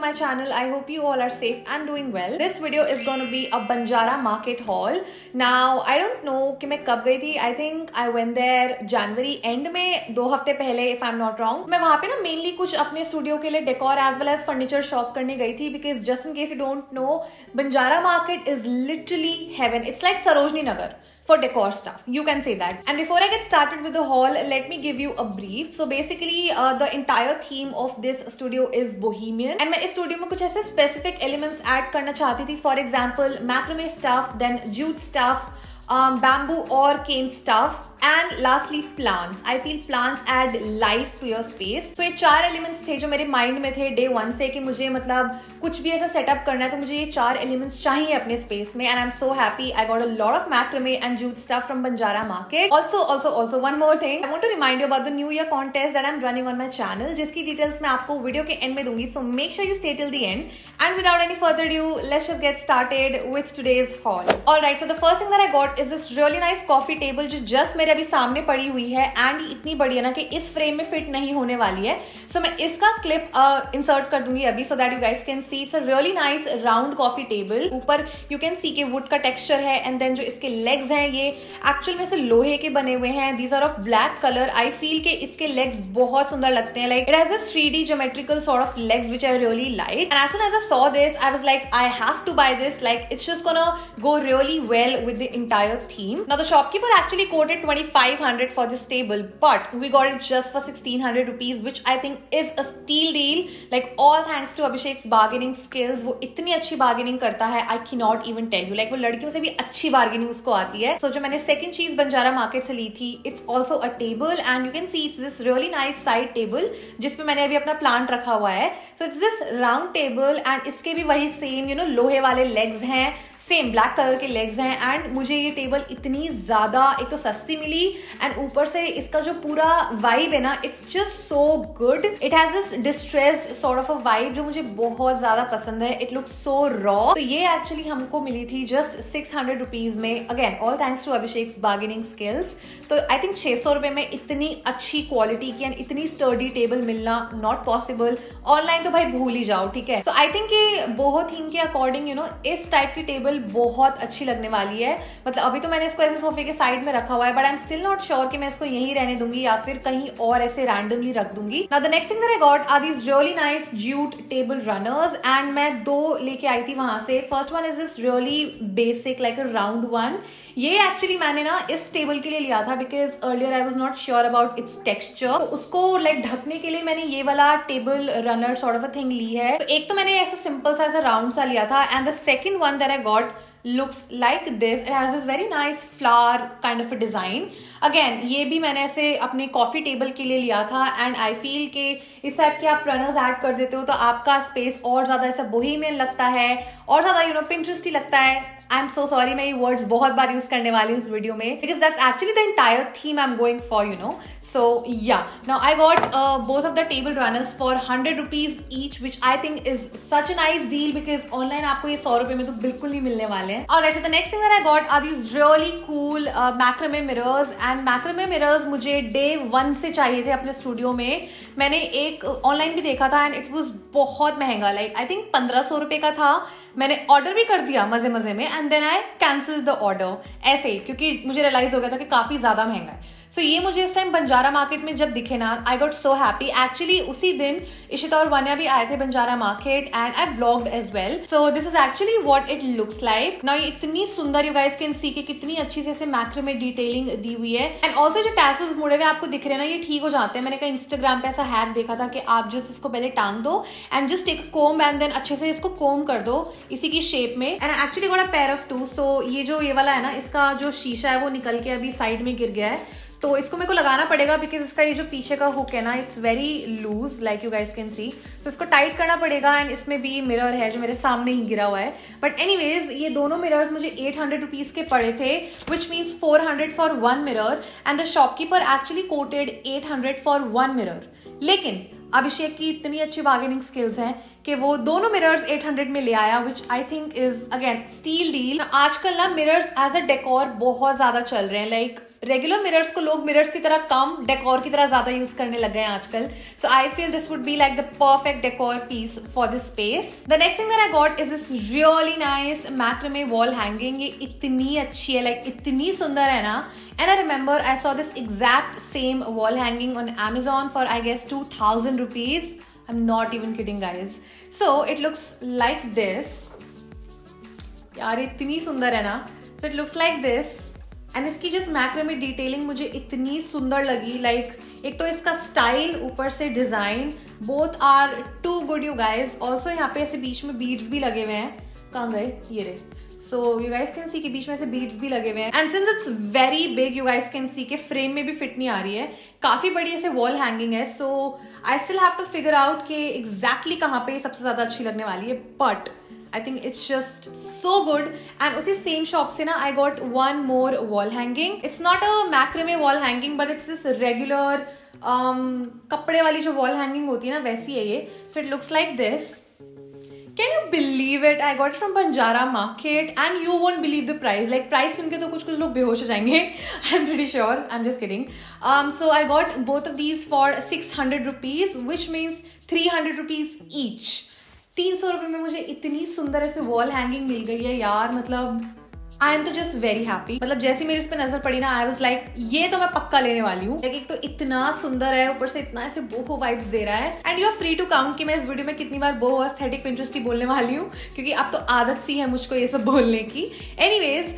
my channel. I hope you all are safe and doing well. This video is going to be a Banjara Market haul. Now I don't know कि मैं कब गई थी. I think I went there January end में 2 हफ्ते पहले if I'm not wrong. मैं वहाँ पे ना mainly कुछ अपने studio के लिए decor as well as furniture shop करने गई थी because just in case you don't know, Banjara Market is literally heaven. It's like Sarojini Nagar for decor stuff, you can say that. And before I get started with the haul, let me give you a brief. So basically the entire theme of this studio is bohemian, and I wanted to add some specific elements in this studio. For example, macrame stuff, then jute stuff, bamboo or cane stuff, and lastly plants. I feel plants add life to your space. So ये 4 elements थे जो मेरे mind में थे day 1 से कि मुझे मतलब कुछ भी ऐसा setup करना है तो मुझे ये 4 elements चाहिए अपने space में. And I'm so happy I got a lot of macrame and jute stuff from Banjara Market. Also one more thing, I want to remind you about the New Year contest that I'm running on my channel, जिसकी details मैं आपको video के end में दूंगी. So make sure you stay till the end. And without any further ado, let's just get started with today's haul. All right, so the first thing that I got is this really nice coffee table जो just मेरे अभी सामने पड़ी हुई है and इतनी बड़ी है ना कि इस frame में fit नहीं होने वाली है. So मैं इसका clip insert कर दूँगी अभी so that you guys can see. It's a really nice round coffee table. ऊपर you can see कि wood का texture है and then जो इसके legs हैं ये actual में से लोहे के बने हुए हैं. These are of black color. I feel कि इसके legs बहुत सुंदर लगते हैं. Like it has this 3D geometrical sort of legs which I really like. And as soon as I saw this, I was like, I have to buy this. Like it's just gonna go really well with the entire theme. Now the shopkeeper actually quoted 2500 for this table, but we got it just for 1600 rupees, which I think is a steal deal. Like all thanks to Abhishek's bargaining skills. वो इतनी अच्छी bargaining करता है, I cannot even tell you. Like वो लड़कियों से भी अच्छी bargaining उसको आती है. So जो मैंने second चीज Banjara Market से ली थी, it's also a table and you can see it's this really nice side table जिसपे मैंने अभी अपना plant रखा हुआ है. So it's this round table and इसके भी वही same, you know, लोहे वाले legs हैं, सेम ब्लैक कलर के लेग्स हैं. एंड मुझे ये टेबल इतनी ज़्यादा एक तो सस्ती मिली एंड ऊपर से इसका जो पूरा वाइब है ना, it's just so good. It has this distressed sort of a vibe जो मुझे बहुत ज़्यादा पसंद है. It looks so raw. तो ये एक्चुअली हमको मिली थी जस्ट 600 रुपीज़ में. Again all thanks to Abhishek's bargaining skills. तो आई थिंक 600 रुपये में इतनी अच्छी क्वालिटी की एंड इतनी स्टर्डी टेबल मिलना नॉट पॉसिबल. ऑनलाइन तो भाई भूल ही जाओ, ठीक है. सो आई थिंक ये बोहो थीम के अकॉर्डिंग यू नो इस टाइप की टेबल बहुत अच्छी लगने वाली है. मतलब अभी तो मैंने इसको ऐसे सोफे के साइड में रखा हुआ है, but I am still not sure कि मैं इसको यहीं रहने दूंगी या फिर कहीं और ऐसे रैंडमली रख दूंगी. Now the next thing that I got are this really nice jute table runners. And मैं 2 लेके आई थी वहां से. First one is this really basic like a round one. ये एक्चुअली मैंने ना इस टेबल के लिए लिया था because earlier I was not sure about its texture. उसको लाइक ढकने के लिए मैंने ये वाला table runner sort of a thing ली है. तो एक तो मैंने ऐसा सिंपल सा ऐसा राउंड सा लिया था. And the second one that I got looks like this. It has this very nice flower kind of a design. Again ये भी मैंने ऐसे अपने coffee table के लिए लिया था. And I feel कि इस टाइप के आप runners add कर देते हो तो आपका space और ज़्यादा ऐसा bohemian लगता है और ज़्यादा you know Pinteresty लगता है. I'm so sorry, मैं ये words बहुत बार use करने वाली हूँ इस video में because that's actually the entire theme I'm going for, you know. So yeah, now I got both of the table runners for 100 rupees each, which I think is such a nice deal because online आपको ये 100 रुपए में तो बिल्कुल नहीं मिलने वाले. Alright, so the next thing that I got are these really cool macrame mirrors. And macrame mirrors मुझे day 1 से चाहिए थे अपने studio में. मैंने एक online भी देखा था and it was बहुत महंगा. Like I think 1500 रुपए का था. मैंने order भी कर दिया मजे मजे में and then I cancelled the order ऐसे ही क्योंकि मुझे realize हो गया था कि काफी ज़्यादा महंगा है. So ये मुझे इस टाइम Banjara Market में जब दिखे ना, I got so happy. Actually उसी दिन इशिता और वान्या भी आए थे Banjara Market and I vlogged as well. So this is actually what it looks like. Now ये इतनी सुंदर you guys can see कि कितनी अच्छी से मैक्रो में डिटेलिंग दी हुई है. And also जो tassels मुड़े हुए आपको दिख रहे हैं ना, ये ठीक हो जाते हैं. मैंने कहा Instagram पे ऐसा हैक देखा था कि आप जस्ट इसको पहले टांग दो and just take a comb and then अच्छे से इसको comb कर दो इसी की शेप में. And I actually got a pair of 2. So ये जो ये वाला है ना, इसका जो शीशा है वो निकल के अभी साइड में गिर गया है. तो इसको मेरे को लगाना पड़ेगा बिकॉज इसका ये जो पीछे का हुक है ना, it's very loose like you guys can see. तो इसको टाइट करना पड़ेगा. एंड इसमें भी मिरर है जो मेरे सामने ही गिरा हुआ है. बट एनीवेज ये दोनों मिरर्स मुझे 800 रुपीज़ के पड़े थे, which means 400 for one mirror. And the shopkeeper actually quoted 800 for one mirror. लेकिन अभिषेक की इतनी अच्छी बार्गेनिंग स्किल्स हैं कि वो दोनों मिरर्स 800 में ले आया, which I think is again steal deal. आजकल ना मिरर्स एज अ डेकोर बहुत ज़्यादा चल रहे हैं. लाइक रेगुलर मिरर्स को लोग मिरर्स की तरह कम, डेकोर की तरह ज्यादा यूज करने लग गए हैं आजकल. So I feel this would be like the perfect decor piece for this space. The next thing that I got is this really nice macrame wall hanging. ये इतनी अच्छी है, लाइक इतनी सुंदर है ना. And I remember I saw this exact same wall hanging on Amazon for I guess 2000 rupees. I'm not even kidding, guys. So it looks like this. यार इतनी सुंदर है ना. So it looks like this. And इसकी जिस macrame detailing मुझे इतनी सुंदर लगी, like एक तो इसका स्टाइल, ऊपर से design, both are too good you guys. Also यहाँ पे ऐसे बीच में बीड्स भी लगे हुए हैं. कहाँ गए ये रहे. So you guys can see कि बीच में से बीड्स भी लगे हुए हैं. And since it's very big, you guys can see कि फ्रेम में भी फिट नहीं आ रही है. काफी बड़ी ऐसे वॉल हैंगिंग है. So I still have to figure out कि exactly कहाँ पे सबसे ज्यादा अच्छी लगने वाली है. But I think it's just so good. And उसी same shop से ना I got one more wall hanging. It's not a macrame wall hanging, but it's this regular कपड़े वाली जो wall hanging होती है ना, वैसी है ये. So it looks like this. Can you believe it? I got it from Banjara Market and you won't believe the price. Like price सुनके तो कुछ कुछ लोग बेहोश हो जाएंगे. I'm pretty sure. I'm just kidding. So I got both of these for 600 rupees, which means 300 rupees each. 300 रुपए में मुझे इतनी सुंदर ऐसे वॉल हैंगिंग मिल गई है यार. मतलब आई एम तो जस्ट वेरी हैप्पी. मतलब जैसे मेरी इस पर नजर पड़ी ना, आई वॉज लाइक ये तो मैं पक्का लेने वाली हूँ. एक तो इतना सुंदर है, ऊपर से इतना ऐसे बोहो वाइब्स दे रहा है. And you are free to count कि मैं इस वीडियो में कितनी बार बोहो एस्थेटिक पिंटरेस्टी बोलने वाली हूँ, क्योंकि अब तो आदत सी है मुझको ये सब बोलने की. एनीवेज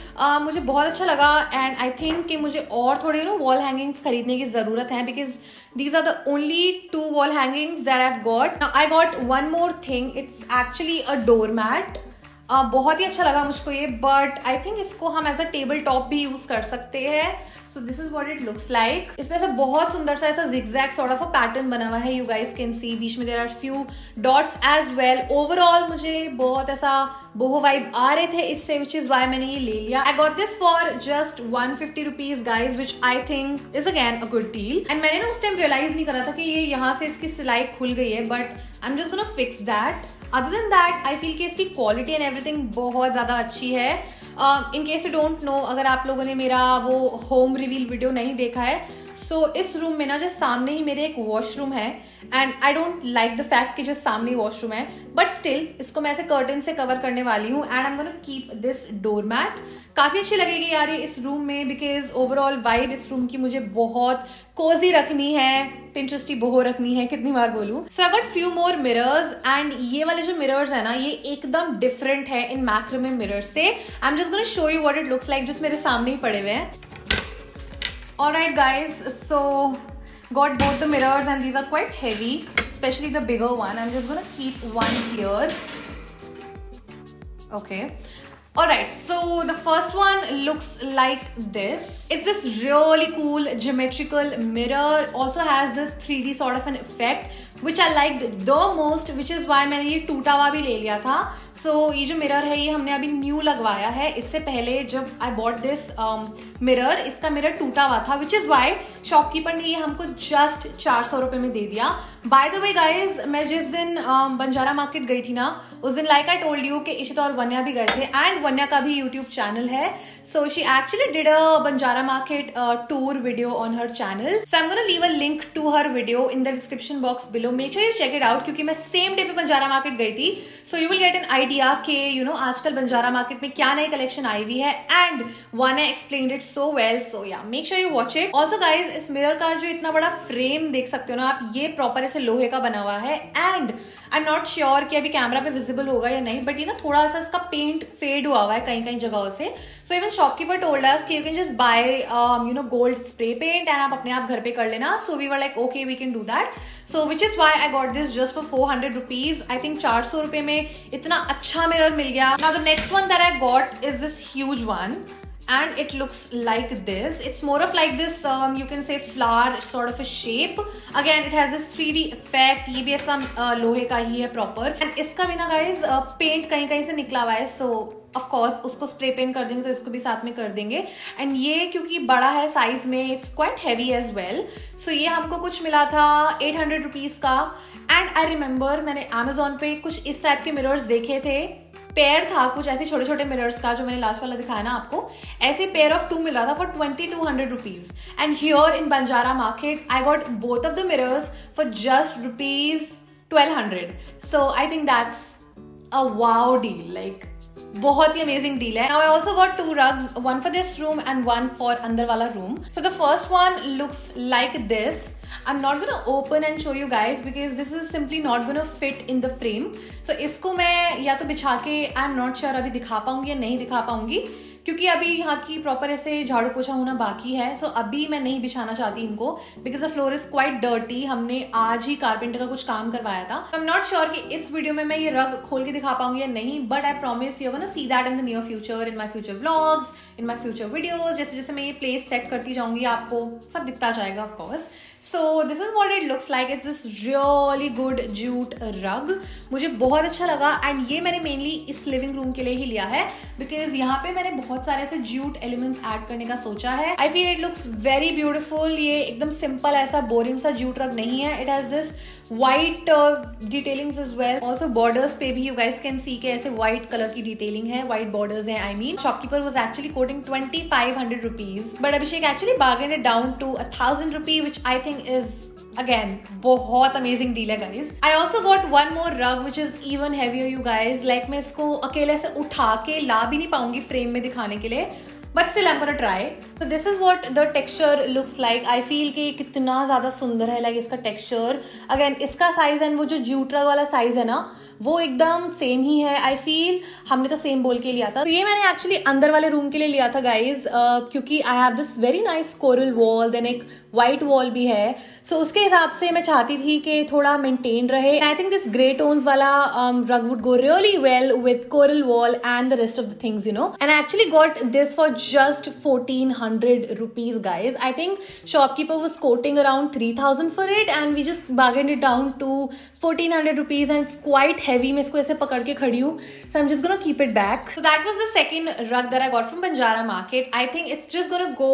मुझे बहुत अच्छा लगा. एंड आई थिंक कि मुझे और थोड़े वॉल हैंगिंग्स खरीदने की जरूरत है, because these are the only two wall hangings that I've got. Now I got one more thing. It's actually a doormat. बहुत ही अच्छा लगा मुझको ये, बट आई थिंक इसको हम एज अ टेबल टॉप भी यूज कर सकते हैं. So this is what it looks like. इसमें ऐसा बहुत सुंदर सा ऐसा zigzag sort of a pattern बना हुआ है. यू गाइज कैन सी बीच में there are few dots as well. Overall मुझे बहुत ऐसा बोहो वाइब आ रहे थे इससे, विच इज वाई मैंने ये ले लिया. I got this for just 150 rupees guys, which I think is again a good deal. And मैंने ना उस टाइम रियलाइज नहीं करा था कि ये यहाँ से इसकी सिलाई खुल गई है, but I am just gonna fix that. Other than that, I feel कि इसकी quality and everything बहुत ज़्यादा अच्छी है. In case you don't know, अगर आप लोगों ने मेरा वो home reveal video नहीं देखा है, so इस room में ना जस्ट सामने ही मेरे एक washroom है. And I don't like the fact कि जस्ट सामने washroom है, but still इसको मैं ऐसे curtain से cover करने वाली हूँ. And I'm gonna keep this doormat. काफ़ी अच्छी लगेगी यार ये इस room में, because overall vibe इस room की मुझे बहुत कोजी रखनी है, पिंटरेस्टी बोहो रखनी है, कितनी बार बोलूँ. So I got few more mirrors. And ये वाले जो मिरर्स है ना, ये एकदम डिफरेंट है इन मैक्रमे मिरर्स से. I am just gonna show you what it looks like, जिस मेरे सामने ही पड़े हुए हैं. Alright guys, so got both the mirrors and these are quite heavy, specially the bigger one. I am just gonna keep one here. Okay. Alright, so the first one looks like this. It's this really cool geometrical mirror. Also has this 3D sort of an effect, which I liked the most, which is why मैंने ये टूटा हुआ भी ले लिया था. So ये जो mirror है ये हमने अभी new लगवाया है. इससे पहले जब I bought this mirror, इसका mirror टूटा हुआ था, which is why shopkeeper ने ये हमको just 400 रुपए में दे दिया. By the way guys, मैं जिस दिन बंजारा market गई थी ना, उस दिन like I told you कि इशिता और वन्या भी गए थे. And वन्या का भी YouTube channel है, so she actually did a Banjara Market tour video on her channel. So I'm gonna leave a link to her video in the description box below. Make sure you check it out, क्योंकि मैं same day पे Banjara market गई थी, so you will get an idea के आजकल Banjara market में क्या नई collection आई हुई है. And Vanya explained it so well, so yeah, make sure you watch it. Also guys, इस mirror का जो इतना बड़ा frame देख सकते हो ना आप, ये proper ऐसे लोहे का बना हुआ है. And I'm not sure कि अभी कैमरा पे visible होगा या नहीं, but ये ना थोड़ा सा इसका paint fade हुआ हुआ है कहीं कहीं जगहों से. So even shopkeeper told us कि you can just buy gold spray paint and आप अपने आप घर पे कर लेना. So we were like okay, we can do that. So which is why I got this just for 400 rupees. I think 400 रुपए में इतना अच्छा मिरर मिल गया. Now the next one that I got is this huge one. And it looks like this. It's more of like this, you can say flower sort of a shape. Again, it has this 3D effect. ये भी ऐसा लोहे का ही है proper. And इसका भी ना guys paint कहीं कहीं से निकला हुआ है, so of course उसको spray paint कर देंगे तो इसको भी साथ में कर देंगे. And ये क्योंकि बड़ा है size में, it's quite heavy as well. So ये हमको कुछ मिला था 800 rupees का. And I remember मैंने Amazon पे कुछ इस type के mirrors देखे थे पेयर था कुछ ऐसे छोटे छोटे मिरर्स का जो मैंने लास्ट वाला दिखाया ना आपको, ऐसे पेयर ऑफ 2 मिल रहा था for 2200 rupees. And here in Banjara market I got both of the mirrors for just ₹1200. So I think that's a wow deal, like बहुत ही अमेजिंग डील है. Now I also got two rugs, one for this room and one for अंदर वाला room. So the first one looks like this. I'm not gonna open and show you guys because this is simply not gonna fit in the frame. So इसको मैं या तो बिछा के I'm not sure अभी दिखा पाऊंगी या नहीं दिखा पाऊंगी क्योंकि अभी यहाँ की प्रॉपर ऐसे झाड़ू पोछा होना बाकी है. सो अभी मैं नहीं बिछाना चाहती इनको because the floor is quite dirty. हमने आज ही कारपेंटर का कुछ काम करवाया था. आई एम नॉट श्योर कि इस वीडियो में मैं ये रग खोल के दिखा पाऊंगी या नहीं, but I promise you are gonna see that in the near future, in my future vlogs, in my future videos. जैसे जैसे मैं ये प्लेस सेट करती जाऊंगी आपको सब दिखता जाएगा of course. So this is what it looks like. It's this really good jute rug, मुझे बहुत अच्छा लगा. एंड ये मैंने मेनली इस लिविंग रूम के लिए ही लिया है बिकॉज यहाँ पे मैंने बहुत सारे ऐसे ज्यूट एलिमेंट्स ऐड करने का सोचा है. I feel it looks very beautiful. ये एकदम सिंपल ऐसा बोरिंग सा ज्यूट रग नहीं है. It has this white detailings as well. Also borders पे भी यू गाइस कैन सी के ऐसे व्हाइट कलर की डिटेलिंग है, व्हाइट बॉर्डर्स है. I mean shopkeeper was actually quoting ₹2500 but Abhishek actually bargain it down to ₹1000 which I think is again बहुत amazing deal है guys. I also got one more rug which is even heavier you guys. Like मैं इसको अकेले से उठा के ला भी नहीं पाऊंगी फ्रेम में दिखाने के लिए, but still I am gonna try. So this is what the texture looks like. I feel कि कितना ज्यादा सुंदर है लाइक इसका टेक्सचर. अगेन इसका साइज एंड वो जो ज्यूट रग वाला साइज है ना वो एकदम सेम ही है. आई फील हमने तो सेम बोल के लिया था. तो ये मैंने एक्चुअली अंदर वाले रूम के लिए लिया था गाइज क्योंकि I have this very nice coral wall, then एक व्हाइट वॉल भी है. सो उसके हिसाब से मैं चाहती थी कि थोड़ा मेंटेन रहे. I think this grey tones वाला rug would go really well with coral wall and the rest of the things you know. And I actually got this for just ₹1400 guys. I think shopkeeper was quoting around 3000 for it and we just bargained it down to ₹1400 and it's quite heavy. मैं इसको ऐसे पकड़ के खड़ी हूँ, so I'm just gonna keep it back. So that was the second rug that I got from Banjara Market. I think it's just gonna go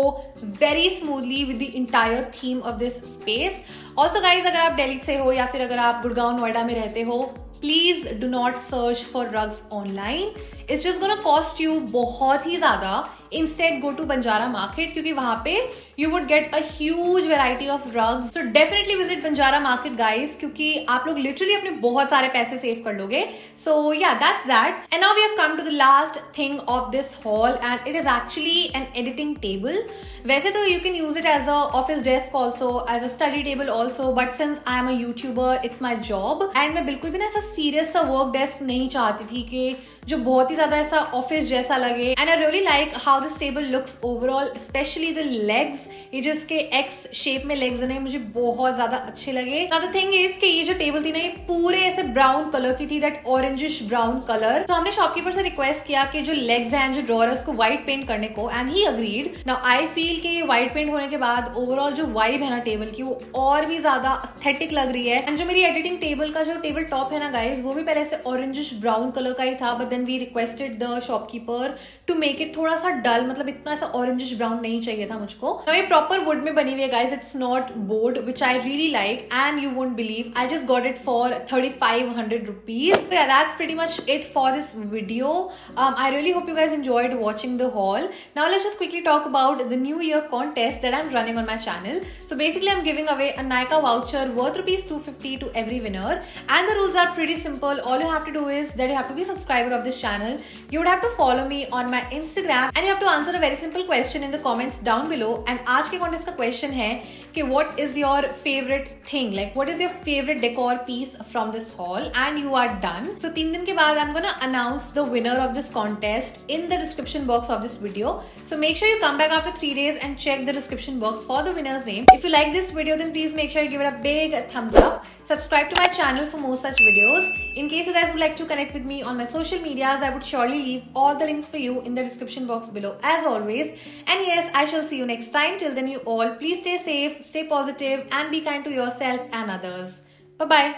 very smoothly with the entire theme of this space. Also guys, अगर आप दिल्ली से हो या फिर अगर आप गुड़गांव नोएडा में रहते हो, please do not search for rugs online. It's just gonna cost you बहुत ही ज्यादा. Instead go to Banjara market क्योंकि वहां पे you would get a huge variety of rugs. So definitely visit Banjara market guys क्योंकि आप लोग लिटरली अपने बहुत सारे पैसे सेव कर लोगे. So yeah that's that. And now we have come to the last thing of this hall and it is actually an editing table. वैसे तो you can use it as a office desk also, as a study table also, but since I am a YouTuber it's my job and मैं बिल्कुल भी ना ऐसा serious सा work desk नहीं चाहती थी कि जो बहुत ही ज्यादा ऐसा ऑफिस जैसा लगे. And I really like how this table looks overall, specially the legs. ये जो इसके एक्स शेप में लेग्स हैं मुझे बहुत ज्यादा अच्छे लगे. नाउ द थिंग इज कि ये जो टेबल थी ना ये पूरे ऐसे ब्राउन कलर की थी, दैट ऑरेंजिश ब्राउन कलर. तो हमने शॉपकीपर से रिक्वेस्ट किया कि जो लेग्स हैं जो ड्रॉअर है उसको व्हाइट पेंट करने को, and he agreed. Now I feel कि व्हाइट पेंट होने के बाद ओवरऑल जो वाइब है ना टेबल की वो और भी ज्यादा एस्थेटिक लग रही है. एंड जो मेरी एडिटिंग टेबल का जो टेबल टॉप है ना गाइज वो भी पहले ऐसे ऑरेंजिश ब्राउन कलर का ही था, but then we requested the shopkeeper to make it थोड़ा सा डल, मतलब इतना ऐसा ऑरेंजिश ब्राउन नहीं चाहिए था मुझको. तो ये प्रॉपर वुड में बनी हुई है guys. It's not board which I really like and you won't believe I just got it for ₹3500. That's pretty much it for this video. I really hope you guys enjoyed watching the hall. Now let's just quickly talk about the new year contest that I am running on my channel. So basically I am giving away a Nykaa voucher worth ₹250 to every winner, and the rules are pretty simple. All you have to do is that you have to be a subscriber of this channel, you would have to follow me on my Instagram, and you have to answer a very simple question in the comments down below. And आज के contest का question है कि what is your favorite thing, like what is your favorite decor piece from this haul, and you are done. So 3 दिन के बाद I'm gonna announce the winner of this contest in the description box of this video. So make sure you come back after 3 days and check the description box for the winner's name. If you like this video, then please make sure you give it a big thumbs up. Subscribe to my channel for more such videos. In case you guys would like to connect with me on my social medias, I would surely leave all the links for you in the description box below as always. And yes, I shall see you next time. Till then you all please stay safe, stay positive and be kind to yourself and others. Bye bye.